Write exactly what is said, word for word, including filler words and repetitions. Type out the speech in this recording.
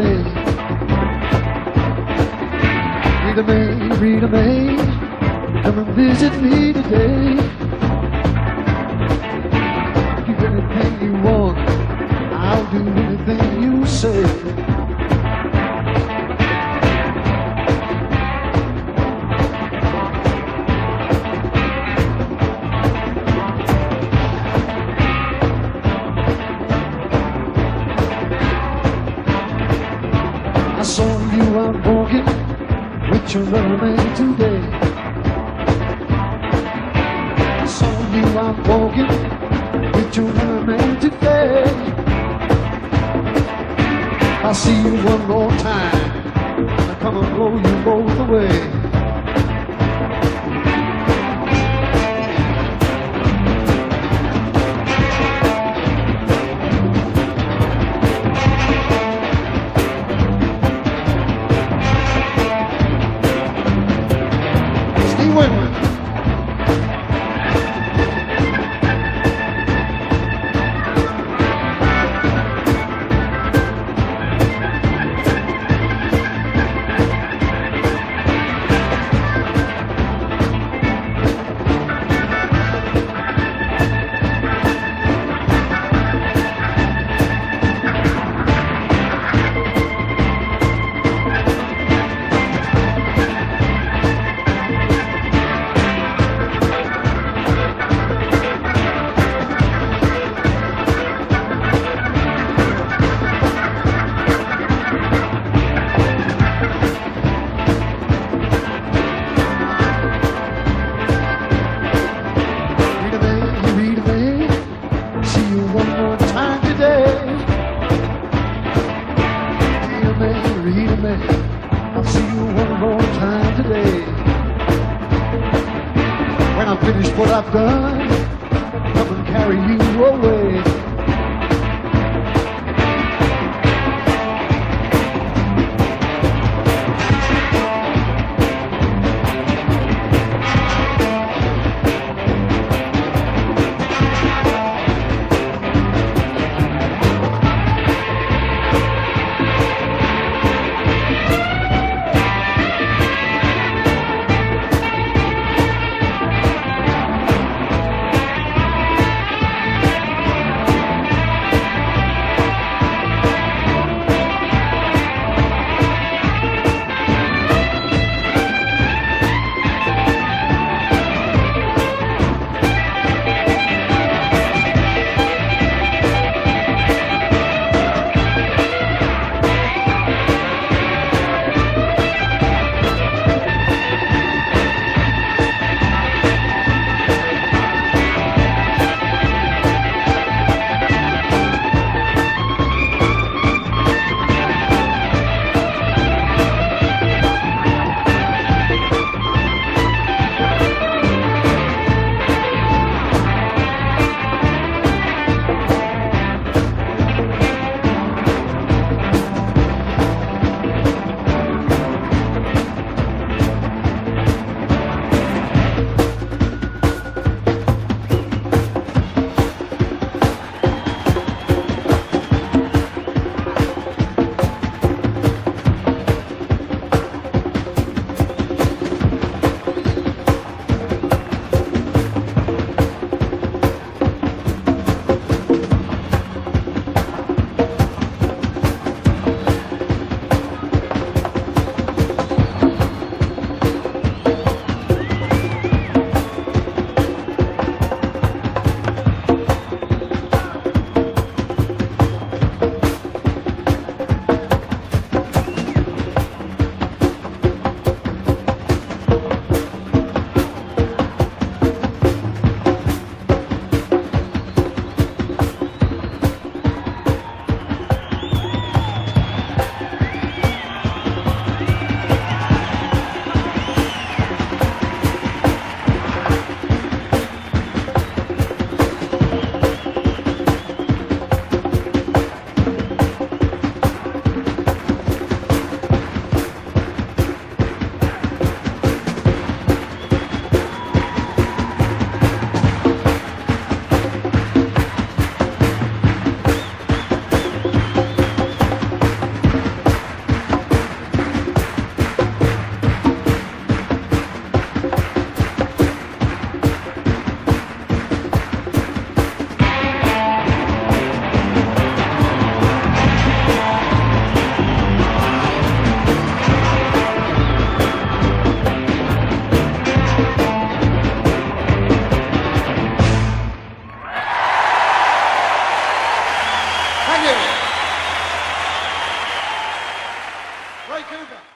days. Rita Mae, Rita Mae, come and visit me today. Do anything you want, I'll do anything you say. I saw you out walking with your rubber man today. I saw you out walking with your rubber man today. I'll see you one more time, I'll come and blow you both away. I'll see you one more time today. When I finish what I've done, come and carry you away. Vancouver.